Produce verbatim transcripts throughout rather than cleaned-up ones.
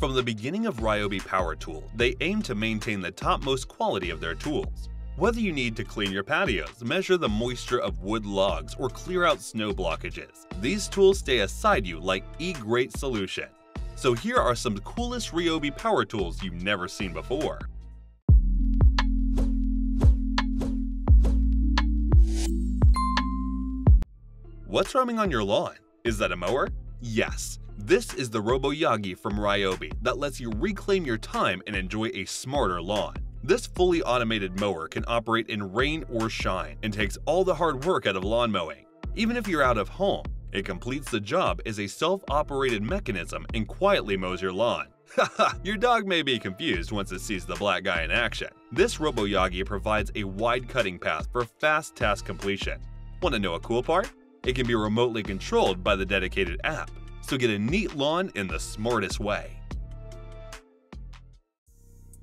From the beginning of Ryobi Power Tool, they aim to maintain the topmost quality of their tools. Whether you need to clean your patios, measure the moisture of wood logs, or clear out snow blockages, these tools stay aside you like a great solution. So here are some coolest Ryobi power tools you've never seen before. What's roaming on your lawn? Is that a mower? Yes, this is the RoboYagi from Ryobi that lets you reclaim your time and enjoy a smarter lawn. This fully automated mower can operate in rain or shine and takes all the hard work out of lawn mowing. Even if you're out of home, it completes the job as a self-operated mechanism and quietly mows your lawn. Haha, your dog may be confused once it sees the black guy in action. This RoboYagi provides a wide cutting path for fast task completion. Want to know a cool part? It can be remotely controlled by the dedicated app, so get a neat lawn in the smartest way.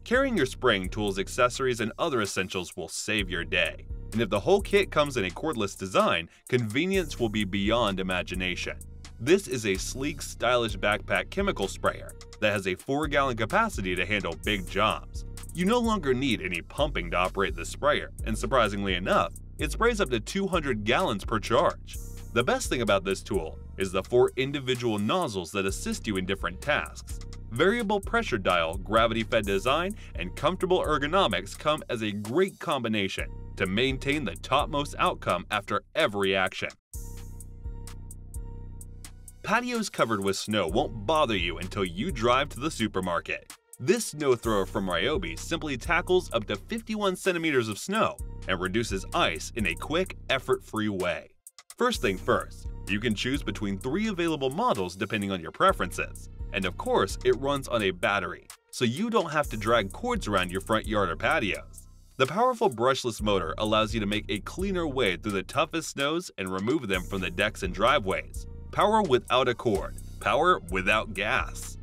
Carrying your spraying tools, accessories, and other essentials will save your day. And if the whole kit comes in a cordless design, convenience will be beyond imagination. This is a sleek, stylish backpack chemical sprayer that has a four gallon capacity to handle big jobs. You no longer need any pumping to operate the sprayer, and surprisingly enough, it sprays up to two hundred gallons per charge. The best thing about this tool is the four individual nozzles that assist you in different tasks. Variable pressure dial, gravity-fed design, and comfortable ergonomics come as a great combination to maintain the topmost outcome after every action. Patios covered with snow won't bother you until you drive to the supermarket. This snow thrower from Ryobi simply tackles up to fifty-one centimeters of snow and reduces ice in a quick, effort-free way. First thing first, you can choose between three available models depending on your preferences. And of course, it runs on a battery, so you don't have to drag cords around your front yard or patios. The powerful brushless motor allows you to make a cleaner way through the toughest snows and remove them from the decks and driveways. Power without a cord, power without gas.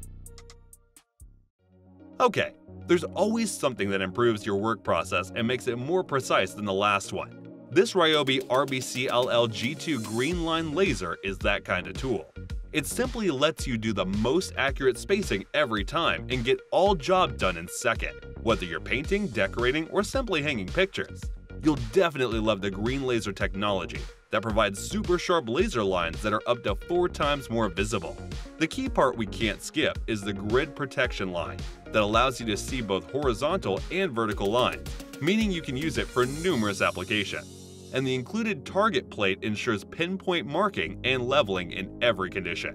Okay, there's always something that improves your work process and makes it more precise than the last one. This Ryobi R B C L L G two Green Line Laser is that kind of tool. It simply lets you do the most accurate spacing every time and get all job done in seconds, whether you're painting, decorating, or simply hanging pictures. You'll definitely love the green laser technology that provides super sharp laser lines that are up to four times more visible. The key part we can't skip is the grid protection line that allows you to see both horizontal and vertical lines, meaning you can use it for numerous applications. And the included target plate ensures pinpoint marking and leveling in every condition.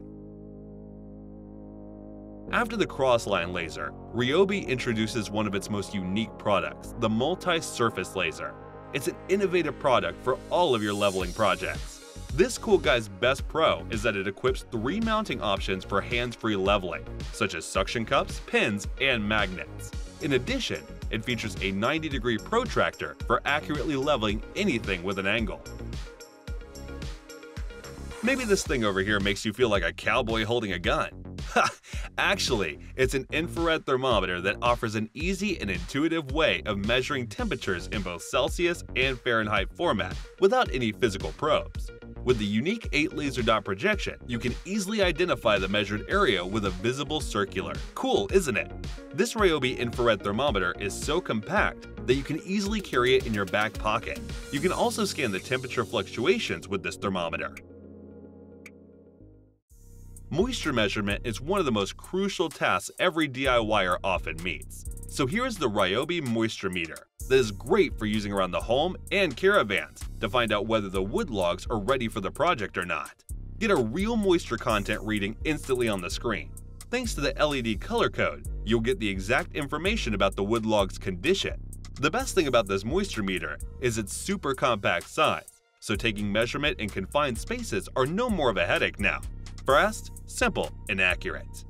After the cross-line laser, Ryobi introduces one of its most unique products, the multi-surface laser. It's an innovative product for all of your leveling projects. This cool guy's best pro is that it equips three mounting options for hands-free leveling, such as suction cups, pins, and magnets. In addition, it features a ninety degree protractor for accurately leveling anything with an angle. Maybe this thing over here makes you feel like a cowboy holding a gun. Ha! Actually, it's an infrared thermometer that offers an easy and intuitive way of measuring temperatures in both Celsius and Fahrenheit format without any physical probes. With the unique eight laser dot projection, you can easily identify the measured area with a visible circular. Cool, isn't it? This Ryobi infrared thermometer is so compact that you can easily carry it in your back pocket. You can also scan the temperature fluctuations with this thermometer. Moisture measurement is one of the most crucial tasks every D I Y er often meets. So here is the Ryobi Moisture Meter that is great for using around the home and caravans to find out whether the wood logs are ready for the project or not. Get a real moisture content reading instantly on the screen. Thanks to the L E D color code, you'll get the exact information about the wood log's condition. The best thing about this moisture meter is its super compact size, so taking measurement in confined spaces are no more of a headache now. Fast, simple, and accurate.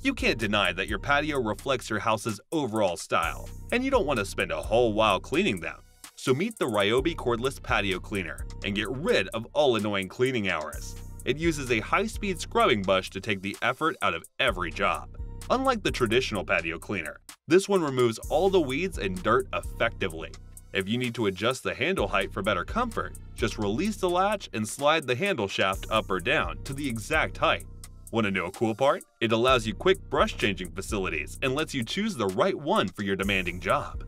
You can't deny that your patio reflects your house's overall style, and you don't want to spend a whole while cleaning them. So meet the Ryobi Cordless Patio Cleaner and get rid of all annoying cleaning hours. It uses a high-speed scrubbing brush to take the effort out of every job. Unlike the traditional patio cleaner, this one removes all the weeds and dirt effectively. If you need to adjust the handle height for better comfort, just release the latch and slide the handle shaft up or down to the exact height. Want to know a cool part? It allows you quick brush changing facilities and lets you choose the right one for your demanding job.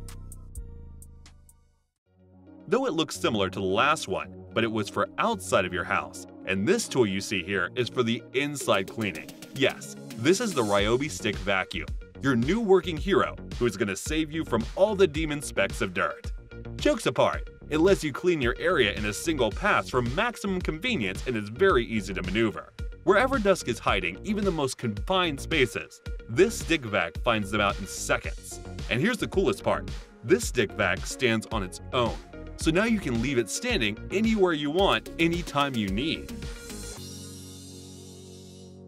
Though it looks similar to the last one, but it was for outside of your house. And this tool you see here is for the inside cleaning. Yes, this is the Ryobi Stick Vacuum, your new working hero who is going to save you from all the demon specks of dirt. Jokes apart, it lets you clean your area in a single pass for maximum convenience and is very easy to maneuver. Wherever Dusk is hiding, even the most confined spaces, this stick vac finds them out in seconds. And here's the coolest part, this stick vac stands on its own. So now you can leave it standing anywhere you want, anytime you need.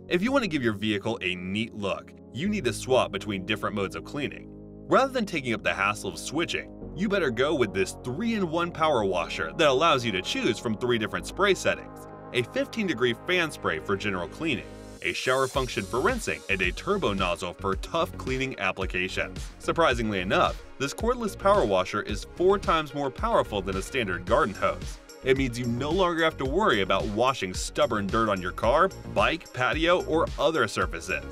If you want to give your vehicle a neat look, you need to swap between different modes of cleaning. Rather than taking up the hassle of switching, you better go with this three in one power washer that allows you to choose from three different spray settings, a fifteen degree fan spray for general cleaning, a shower function for rinsing, and a turbo nozzle for tough cleaning applications. Surprisingly enough, this cordless power washer is four times more powerful than a standard garden hose. It means you no longer have to worry about washing stubborn dirt on your car, bike, patio, or other surfaces.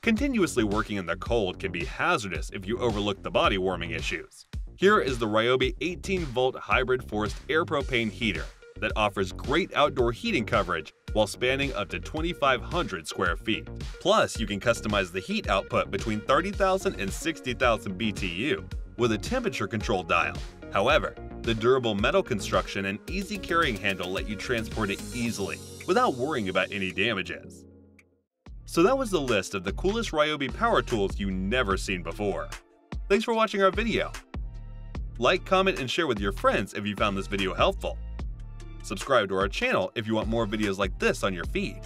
Continuously working in the cold can be hazardous if you overlook the body warming issues. Here is the Ryobi eighteen volt hybrid forced air propane heater that offers great outdoor heating coverage while spanning up to twenty-five hundred square feet. Plus, you can customize the heat output between thirty thousand and sixty thousand B T U with a temperature control dial. However, the durable metal construction and easy carrying handle let you transport it easily without worrying about any damages. So that was the list of the coolest Ryobi power tools you've never seen before. Thanks for watching our video. Like, comment, and share with your friends if you found this video helpful. Subscribe to our channel if you want more videos like this on your feed.